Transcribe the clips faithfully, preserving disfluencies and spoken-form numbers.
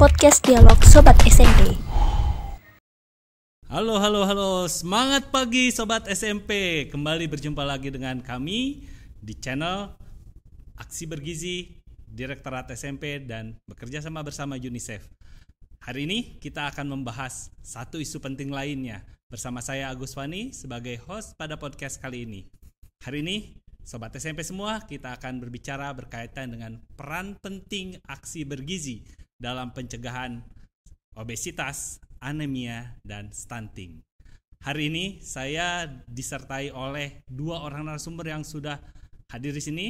podcast dialog Sobat S M P. Halo, halo, halo. Semangat pagi Sobat S M P. Kembali berjumpa lagi dengan kami di channel Aksi Bergizi, Direktorat S M P, dan bekerja sama bersama UNICEF. Hari ini kita akan membahas satu isu penting lainnya. Bersama saya Agus Wani sebagai host pada podcast kali ini. Hari ini Sobat S M P semua, kita akan berbicara berkaitan dengan peran penting aksi bergizi dalam pencegahan obesitas, anemia, dan stunting. Hari ini saya disertai oleh dua orang narasumber yang sudah hadir di sini,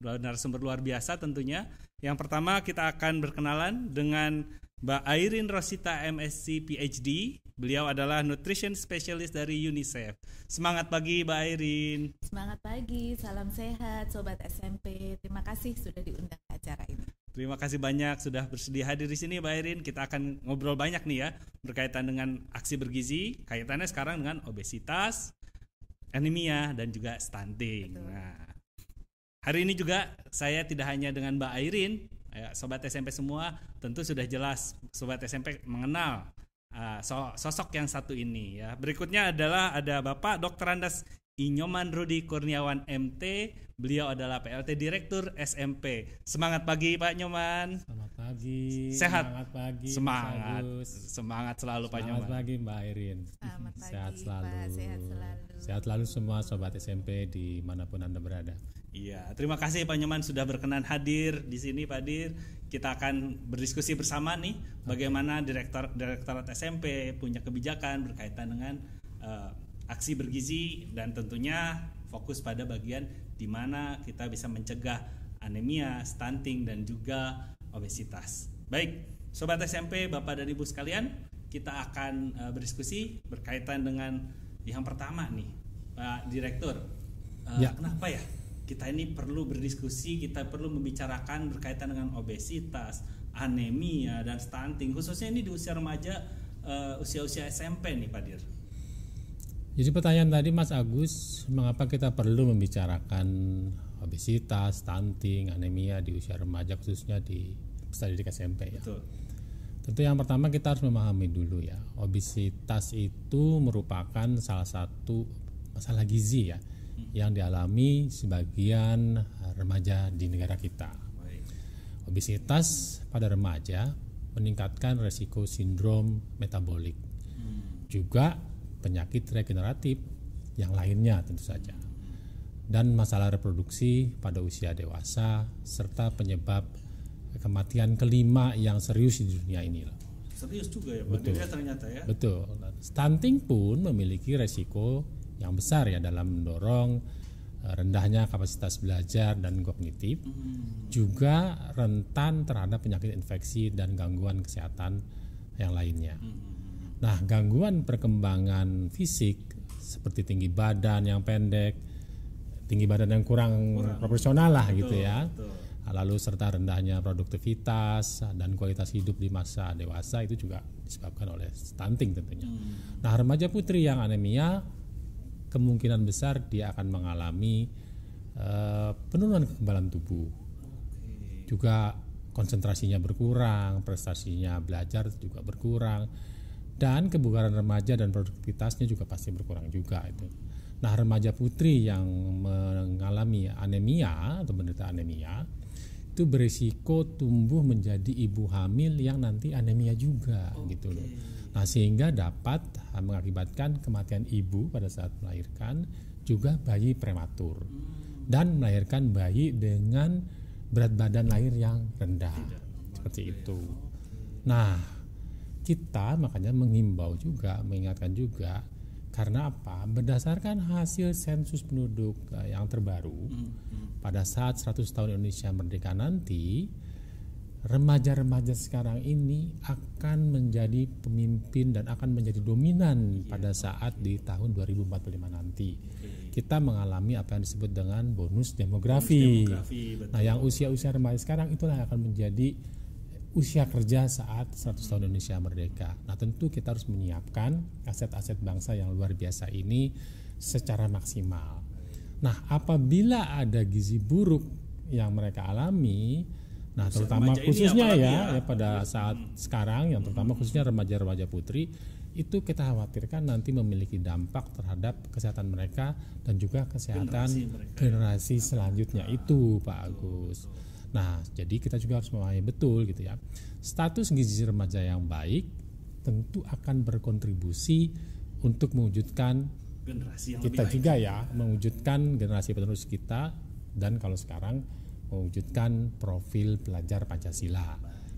dua narasumber luar biasa tentunya. Yang pertama kita akan berkenalan dengan Mbak Airin Rosita, M Sc, P H D. Beliau adalah nutrition specialist dari UNICEF. Semangat pagi Mbak Airin. Semangat pagi, salam sehat Sobat S M P. Terima kasih sudah diundang ke acara ini. Terima kasih banyak sudah bersedia hadir di sini Mbak Airin. Kita akan ngobrol banyak nih ya berkaitan dengan aksi bergizi, kaitannya sekarang dengan obesitas, anemia, dan juga stunting. Betul. Nah, hari ini juga saya tidak hanya dengan Mbak Airin. Sobat S M P semua tentu sudah jelas Sobat S M P mengenal Uh, so, sosok yang satu ini ya. Berikutnya adalah ada Bapak Doktor Andes Inyoman Rudi Kurniawan M T. Beliau adalah P L T Direktur S M P. Semangat pagi Pak Nyoman. Selamat pagi. Sehat. Selamat pagi. Semangat. Semangat selalu Pak Nyoman. Selamat pagi Mbak Airin. Selamat pagi. Sehat selalu. Pak, sehat selalu. Sehat selalu semua Sobat S M P dimanapun Anda berada. Iya, terima kasih Pak Nyoman sudah berkenan hadir di sini Pak Dir. Kita akan berdiskusi bersama nih bagaimana direktur Direktorat S M P punya kebijakan berkaitan dengan uh, aksi bergizi dan tentunya fokus pada bagian di mana kita bisa mencegah anemia, stunting, dan juga obesitas. Baik, Sobat S M P, Bapak dan Ibu sekalian, kita akan uh, berdiskusi berkaitan dengan yang pertama nih, Pak Direktur. Uh, ya. Kenapa ya? Kita ini perlu berdiskusi, kita perlu membicarakan berkaitan dengan obesitas, anemia, dan stunting. Khususnya ini di usia remaja, uh, usia-usia S M P nih Pak Dir. Jadi pertanyaan tadi Mas Agus, mengapa kita perlu membicarakan obesitas, stunting, anemia di usia remaja khususnya di peserta didik S M P ya? Betul. Tentu yang pertama kita harus memahami dulu ya, obesitas itu merupakan salah satu masalah gizi ya, yang dialami sebagian remaja di negara kita. Obesitas pada remaja meningkatkan resiko sindrom metabolik, hmm. juga penyakit regeneratif yang lainnya tentu saja, dan masalah reproduksi pada usia dewasa serta penyebab kematian kelima yang serius di dunia ini loh. Serius juga ya, Pak. Betul. Ternyata ya. Betul. Stunting pun memiliki resiko yang besar ya dalam mendorong rendahnya kapasitas belajar dan kognitif, mm-hmm. juga rentan terhadap penyakit infeksi dan gangguan kesehatan yang lainnya. Mm-hmm. Nah, gangguan perkembangan fisik seperti tinggi badan yang pendek, tinggi badan yang kurang, kurang. proporsional lah, betul, gitu ya, betul. Lalu serta rendahnya produktivitas dan kualitas hidup di masa dewasa itu juga disebabkan oleh stunting tentunya. Mm-hmm. Nah, remaja putri yang anemia kemungkinan besar dia akan mengalami uh, penurunan kekebalan tubuh, okay. juga konsentrasinya berkurang, prestasinya belajar juga berkurang, dan kebugaran remaja dan produktivitasnya juga pasti berkurang juga itu. Nah, remaja putri yang mengalami anemia atau menderita anemia itu berisiko tumbuh menjadi ibu hamil yang nanti anemia juga, okay. gitu loh. Nah, sehingga dapat mengakibatkan kematian ibu pada saat melahirkan, juga bayi prematur, hmm. dan melahirkan bayi dengan berat badan lahir yang rendah. Tidak, seperti tidak itu. Ya. Nah, kita makanya menghimbau juga, mengingatkan juga, karena apa? Berdasarkan hasil sensus penduduk yang terbaru, hmm. pada saat seratus tahun Indonesia merdeka nanti, remaja-remaja sekarang ini akan menjadi pemimpin dan akan menjadi dominan pada saat di tahun dua ribu empat puluh lima nanti. Kita mengalami apa yang disebut dengan bonus demografi. Bonus demografi, betul. Nah, yang usia-usia remaja sekarang itulah yang akan menjadi usia kerja saat seratus tahun Indonesia merdeka. Nah, tentu kita harus menyiapkan aset-aset bangsa yang luar biasa ini secara maksimal. Nah, apabila ada gizi buruk yang mereka alami, Nah, terutama khususnya ya, ya pada saat hmm. sekarang yang terutama khususnya remaja-remaja putri itu kita khawatirkan nanti memiliki dampak terhadap kesehatan mereka dan juga kesehatan generasi, generasi selanjutnya nah, itu Pak Agus. Nah, jadi kita juga harus memahami betul gitu ya. Status gizi remaja yang baik tentu akan berkontribusi untuk mewujudkan generasi yang kita lebih juga baik. ya, mewujudkan generasi penerus kita dan kalau sekarang mewujudkan profil pelajar Pancasila.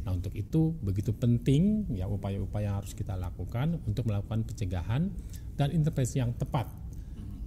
Nah, untuk itu begitu penting ya upaya-upaya yang harus kita lakukan untuk melakukan pencegahan dan intervensi yang tepat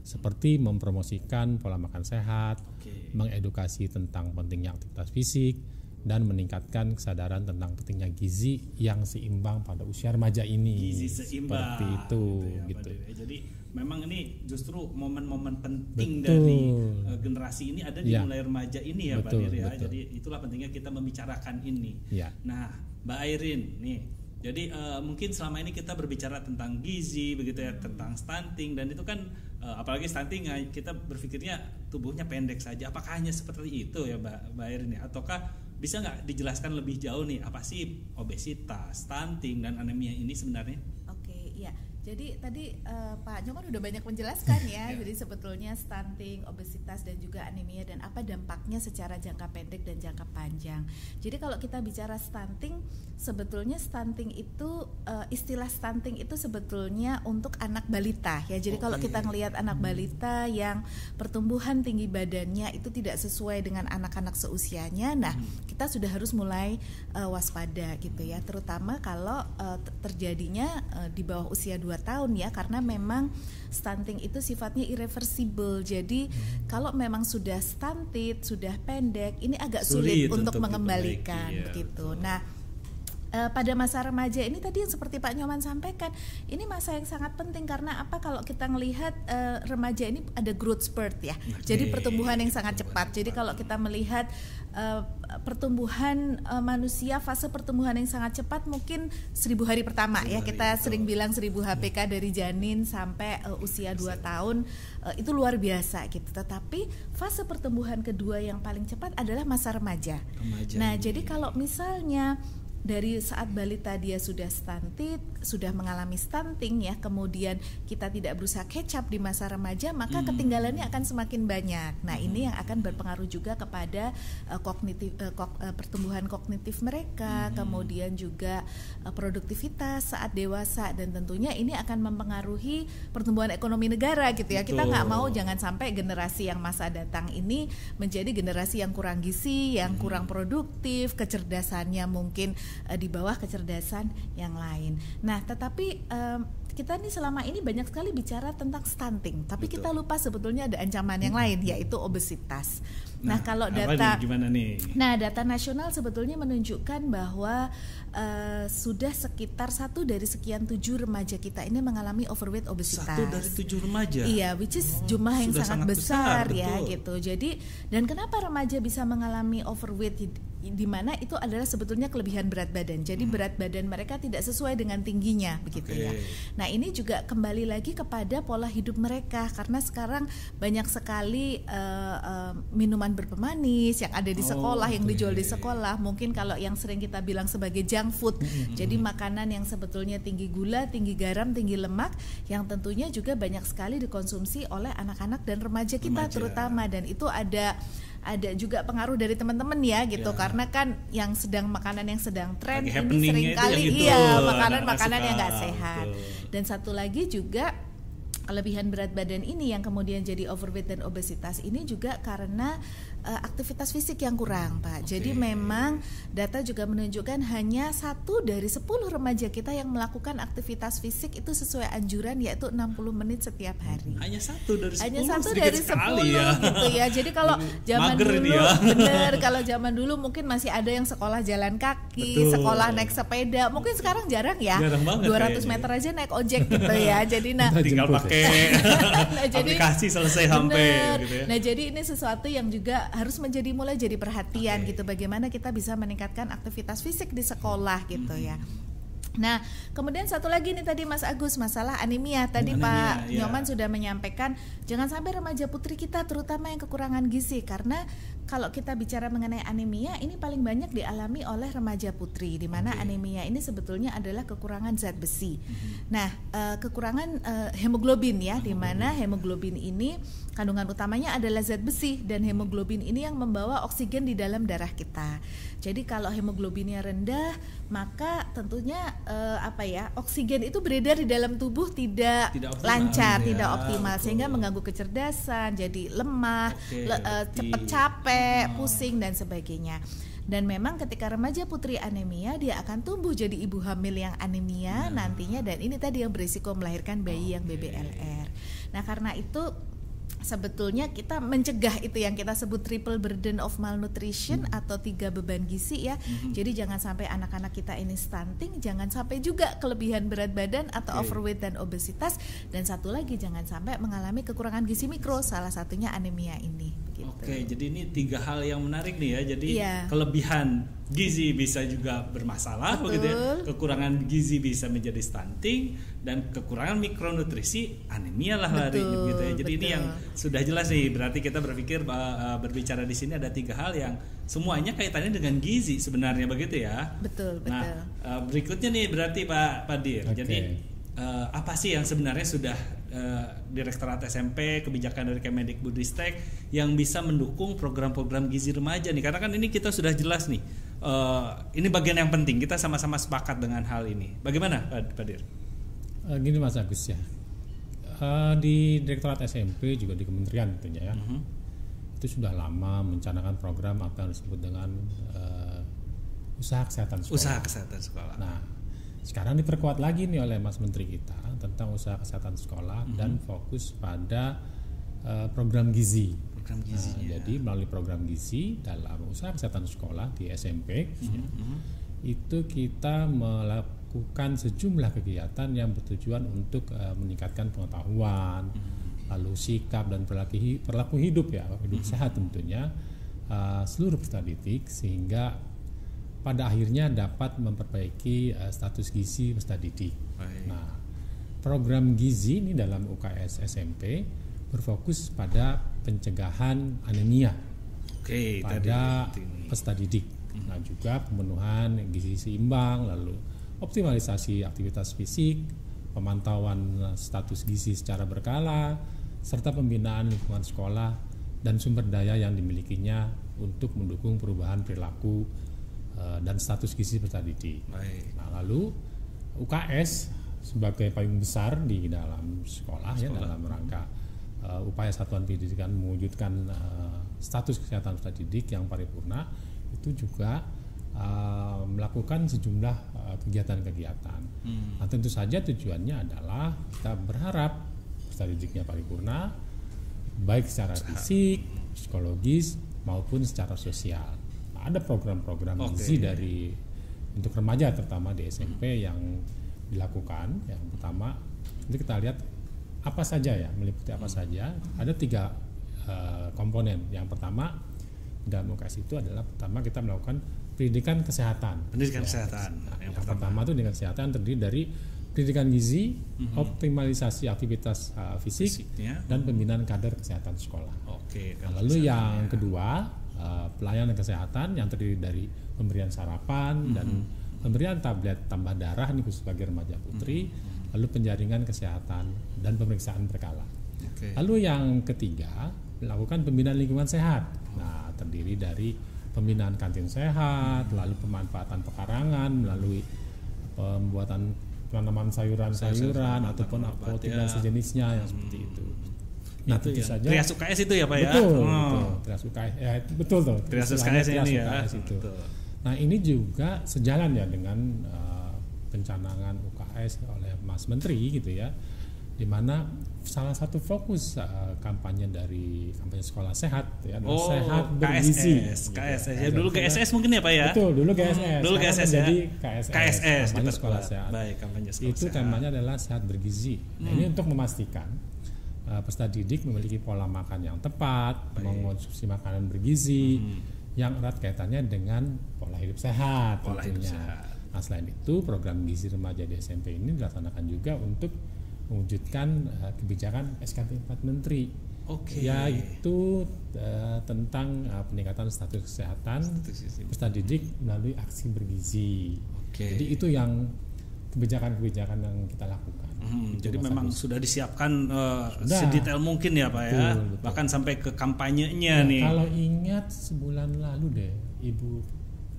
seperti mempromosikan pola makan sehat, okay. mengedukasi tentang pentingnya aktivitas fisik dan meningkatkan kesadaran tentang pentingnya gizi yang seimbang pada usia remaja ini. Gizi seimbang seperti itu gitu. Ya, gitu. Jadi memang ini justru momen-momen penting betul. dari uh, generasi ini ada di ya. mulai remaja ini ya betul, Pak Dir ya. Betul. Jadi itulah pentingnya kita membicarakan ini. Ya. Nah, Mbak Airin nih. Jadi uh, mungkin selama ini kita berbicara tentang gizi begitu ya, tentang stunting dan itu kan uh, apalagi stunting kita berpikirnya tubuhnya pendek saja. Apakah hanya seperti itu ya Mbak, Mbak Airin ya? Ataukah bisa nggak dijelaskan lebih jauh nih apa sih obesitas, stunting dan anemia ini sebenarnya? Oke, iya. Jadi tadi uh, Pak Nyoman udah banyak menjelaskan ya. Jadi sebetulnya stunting, obesitas dan juga anemia dan apa dampaknya secara jangka pendek dan jangka panjang. Jadi kalau kita bicara stunting, sebetulnya stunting itu uh, istilah stunting itu sebetulnya untuk anak balita ya. Jadi okay. kalau kita ngelihat anak balita yang pertumbuhan tinggi badannya itu tidak sesuai dengan anak-anak seusianya, nah hmm. kita sudah harus mulai uh, waspada gitu ya. Terutama kalau uh, terjadinya uh, di bawah usia dua tahun ya, karena memang stunting itu sifatnya irreversible. Jadi hmm. kalau memang sudah stunted, sudah pendek, ini agak sulit, sulit untuk, untuk mengembalikan iya, begitu. Betul. Nah, e, pada masa remaja ini tadi yang seperti Pak Nyoman sampaikan, ini masa yang sangat penting karena apa? Kalau kita melihat e, remaja ini ada growth spurt ya. Okay. Jadi pertumbuhan yang sangat cepat. Jadi kalau kita melihat e, pertumbuhan e, manusia, fase pertumbuhan yang sangat cepat mungkin seribu hari pertama ya. Kita sering bilang seribu H P K dari janin sampai e, usia dua tahun e, itu luar biasa gitu. Tetapi fase pertumbuhan kedua yang paling cepat adalah masa remaja. remaja nah, ini. Jadi kalau misalnya dari saat balita dia sudah stunted, sudah mengalami stunting ya, kemudian kita tidak berusaha catch up di masa remaja, maka hmm. ketinggalannya akan semakin banyak. Nah hmm. ini yang akan berpengaruh juga kepada uh, kognitif, uh, kog, uh, pertumbuhan kognitif mereka, hmm. kemudian juga uh, produktivitas saat dewasa dan tentunya ini akan mempengaruhi pertumbuhan ekonomi negara gitu ya. Betul. Kita nggak mau jangan sampai generasi yang masa datang ini menjadi generasi yang kurang gizi, yang hmm. kurang produktif, kecerdasannya mungkin di bawah kecerdasan yang lain. Nah, tetapi um, kita nih selama ini banyak sekali bicara tentang stunting, tapi betul. Kita lupa sebetulnya ada ancaman yang hmm. lain, yaitu obesitas. Nah, nah kalau data, nih, gimana nih? Nah data nasional sebetulnya menunjukkan bahwa uh, sudah sekitar satu dari sekian tujuh remaja kita ini mengalami overweight obesitas. Satu dari tujuh remaja. Iya, which is oh, jumlah yang sangat, sangat besar, besar ya, betul. gitu. Jadi dan kenapa remaja bisa mengalami overweight? Di mana itu adalah sebetulnya kelebihan berat badan. Jadi hmm. berat badan mereka tidak sesuai dengan tingginya begitu okay. ya. Nah, ini juga kembali lagi kepada pola hidup mereka karena sekarang banyak sekali uh, uh, minuman berpemanis yang ada di sekolah, oh, yang okay. dijual di sekolah. Mungkin kalau yang sering kita bilang sebagai junk food. Hmm. Jadi makanan yang sebetulnya tinggi gula, tinggi garam, tinggi lemak yang tentunya juga banyak sekali dikonsumsi oleh anak-anak dan remaja kita remaja. terutama dan itu ada ada juga pengaruh dari teman-teman ya gitu ya. Karena kan yang sedang makanan yang sedang tren ini seringkali iya makanan-makanan yang nggak sehat betul. Dan satu lagi juga kelebihan berat badan ini yang kemudian jadi overweight dan obesitas ini juga karena uh, aktivitas fisik yang kurang Pak. Okay. Jadi memang data juga menunjukkan hanya satu dari sepuluh remaja kita yang melakukan aktivitas fisik itu sesuai anjuran yaitu enam puluh menit setiap hari. Hanya satu dari sepuluh. Hanya satu dari sepuluh ya. gitu ya. Jadi kalau zaman mager dulu dia. bener kalau zaman dulu mungkin masih ada yang sekolah jalan kaki, betul. Sekolah naik sepeda, mungkin sekarang jarang ya. Jarang banget. dua ratus meter aja naik ojek gitu ya. Jadi nah tinggal pakai nah, jadi, aplikasi selesai sampai gitu ya. Nah jadi ini sesuatu yang juga harus menjadi mulai jadi perhatian okay. gitu bagaimana kita bisa meningkatkan aktivitas fisik di sekolah gitu hmm. ya. Nah kemudian satu lagi nih tadi Mas Agus masalah anemia tadi anemia, Pak ya. Nyoman sudah menyampaikan jangan sampai remaja putri kita terutama yang kekurangan gizi karena kalau kita bicara mengenai anemia, ini paling banyak dialami oleh remaja putri, di mana okay. anemia ini sebetulnya adalah kekurangan zat besi. Mm-hmm. Nah, uh, kekurangan uh, hemoglobin ya, oh, di mana hemoglobin ini kandungan utamanya adalah zat besi, dan hemoglobin ini yang membawa oksigen di dalam darah kita. Jadi kalau hemoglobinnya rendah, maka tentunya uh, apa ya, oksigen itu beredar di dalam tubuh tidak, tidak optimal, lancar, ya. tidak optimal, betul. Sehingga mengganggu kecerdasan, jadi lemah, okay, le, uh, cepat capek, pusing dan sebagainya. Dan memang ketika remaja putri anemia, dia akan tumbuh jadi ibu hamil yang anemia nah. nantinya, dan ini tadi yang berisiko melahirkan bayi okay. yang B B L R. Nah, karena itu sebetulnya kita mencegah itu yang kita sebut triple burden of malnutrition hmm. atau tiga beban gizi ya. Hmm. Jadi jangan sampai anak-anak kita ini stunting, jangan sampai juga kelebihan berat badan atau okay. overweight dan obesitas, dan satu lagi jangan sampai mengalami kekurangan gizi mikro, salah satunya anemia ini. Begitu. Oke, jadi ini tiga hal yang menarik nih ya. Jadi yeah. kelebihan gizi bisa juga bermasalah, begitu ya. Kekurangan gizi bisa menjadi stunting, dan kekurangan mikronutrisi anemia lah lari gitu ya. Jadi betul. ini yang sudah jelas nih, berarti kita berpikir berbicara di sini ada tiga hal yang semuanya kaitannya dengan gizi sebenarnya, begitu ya. Betul, betul. Nah, berikutnya nih berarti Pak Dir. Okay. Jadi apa sih yang sebenarnya sudah Direktorat S M P, kebijakan dari Kemendikbudristek yang bisa mendukung program-program gizi remaja nih? Karena kan ini kita sudah jelas nih, ini bagian yang penting, kita sama-sama sepakat dengan hal ini. Bagaimana Pak Dir? Gini Mas Agus ya, di Direktorat S M P juga di Kementerian tentunya ya, uh-huh. itu sudah lama mencanangkan program apa yang disebut dengan uh, usaha kesehatan sekolah. Usaha kesehatan sekolah. Nah, sekarang diperkuat lagi nih oleh Mas Menteri kita tentang usaha kesehatan sekolah uh-huh. dan fokus pada uh, program gizi. Program gizi. Nah, ya. Jadi melalui program gizi dalam usaha kesehatan sekolah di S M P uh-huh. ya, itu kita melakukan Lakukan sejumlah kegiatan yang bertujuan untuk uh, meningkatkan pengetahuan, mm-hmm. lalu sikap dan perilaku, perilaku hidup ya, hidup mm-hmm. sehat tentunya uh, seluruh peserta didik, sehingga pada akhirnya dapat memperbaiki uh, status gizi peserta didik. Baik. Nah, program gizi ini dalam U K S S M P berfokus pada pencegahan anemia okay, pada peserta didik, mm-hmm. nah juga pemenuhan gizi seimbang, lalu optimalisasi aktivitas fisik, pemantauan status gizi secara berkala, serta pembinaan lingkungan sekolah dan sumber daya yang dimilikinya untuk mendukung perubahan perilaku uh, dan status gizi peserta didik. Nah, lalu U K S sebagai payung besar di dalam sekolah, sekolah. ya, dalam rangka uh, upaya satuan pendidikan mewujudkan uh, status kesehatan peserta didik yang paripurna, itu juga Uh, melakukan sejumlah uh, kegiatan-kegiatan. Hmm. Nah, tentu saja tujuannya adalah kita berharap peserta didiknya paripurna, baik secara fisik, psikologis maupun secara sosial. Nah, ada program-program gizi okay. dari untuk remaja terutama di S M P hmm. yang dilakukan. Yang pertama, nanti kita lihat apa saja ya, meliputi apa hmm. saja. Ada tiga uh, komponen. Yang pertama dalam U K S itu adalah pertama kita melakukan pendidikan kesehatan. Pendidikan ya, kesehatan. Nah, yang, yang pertama. pertama itu pendidikan kesehatan terdiri dari pendidikan gizi, mm-hmm. optimalisasi aktivitas uh, fisik, Fisiknya. dan pembinaan kader kesehatan sekolah. Oke. Nah, lalu yang kedua uh, pelayanan kesehatan yang terdiri dari pemberian sarapan mm-hmm. dan pemberian tablet tambah darah ini khusus bagi remaja putri, mm-hmm. lalu penjaringan kesehatan dan pemeriksaan berkala. Okay. Lalu yang ketiga melakukan pembinaan lingkungan sehat. Nah, terdiri dari pembinaan kantin sehat, lalu pemanfaatan pekarangan melalui pembuatan tanaman sayuran-sayuran ataupun aquatik dan sejenisnya yang hmm. seperti itu. Nah, itu tentu ya. saja. Trias U K S itu ya, Pak ya. Betul. Oh. betul. Trias U K S ya, betul tuh. Trias U K S ini ya. Itu. Nah, ini juga sejalan ya dengan uh, pencanangan U K S oleh Mas Menteri gitu ya. Di mana salah satu fokus uh, kampanye dari kampanye sekolah sehat ya, adalah oh, sehat bergizi. K S S, K S S ya, dulu K S S mungkin ya Pak ya. Betul, dulu K S S. Dulu K S S jadi K S S. K S S kampanye sekolah sehat. Baik, kampanye sekolah itu sehat. Temanya adalah sehat bergizi. Nah, hmm. ini untuk memastikan uh, peserta didik memiliki pola makan yang tepat, Baik. mengonsumsi makanan bergizi hmm. yang erat kaitannya dengan pola hidup sehat. Pola tentunya. hidup sehat. Nah, selain itu program gizi remaja di S M P ini dilaksanakan juga untuk mewujudkan uh, kebijakan S K T empat Menteri Okay. Yaitu uh, tentang uh, peningkatan status kesehatan peserta didik melalui aksi bergizi. Okay. Jadi itu yang kebijakan-kebijakan yang kita lakukan. Hmm, jadi memang itu sudah disiapkan uh, sudah. sedetail mungkin ya Pak, betul, ya, betul. Bahkan sampai ke kampanyenya ya, nih. Kalau ingat sebulan lalu deh, Ibu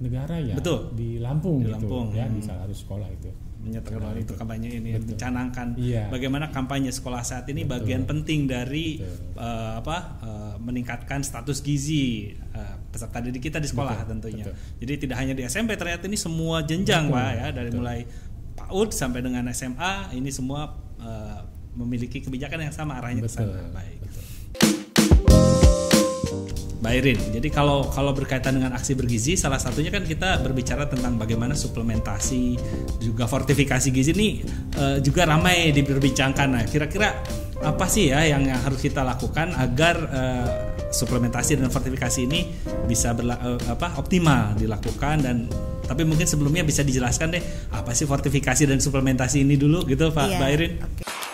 Negara ya, betul, di Lampung, di Lampung gitu, hmm. ya di salah satu sekolah itu. Menyatakan nah, itu kampanye ini, betul, mencanangkan iya. bagaimana kampanye sekolah saat ini, betul, bagian penting dari uh, apa uh, meningkatkan status gizi uh, peserta didik kita di sekolah, betul, tentunya. Betul. Jadi tidak hanya di S M P, ternyata ini semua jenjang, betul, Pak ya, dari betul. mulai PAUD sampai dengan S M A ini semua uh, memiliki kebijakan yang sama, arahnya ke sana. Baik. Betul. Mbak Airin, jadi kalau kalau berkaitan dengan aksi bergizi, salah satunya kan kita berbicara tentang bagaimana suplementasi juga fortifikasi gizi ini uh, juga ramai diperbincangkan. Nah, kira-kira apa sih ya yang, yang harus kita lakukan agar uh, suplementasi dan fortifikasi ini bisa berla, uh, apa optimal dilakukan? Dan tapi mungkin sebelumnya bisa dijelaskan deh apa sih fortifikasi dan suplementasi ini dulu gitu Pak, yeah, Mbak Airin. Okay.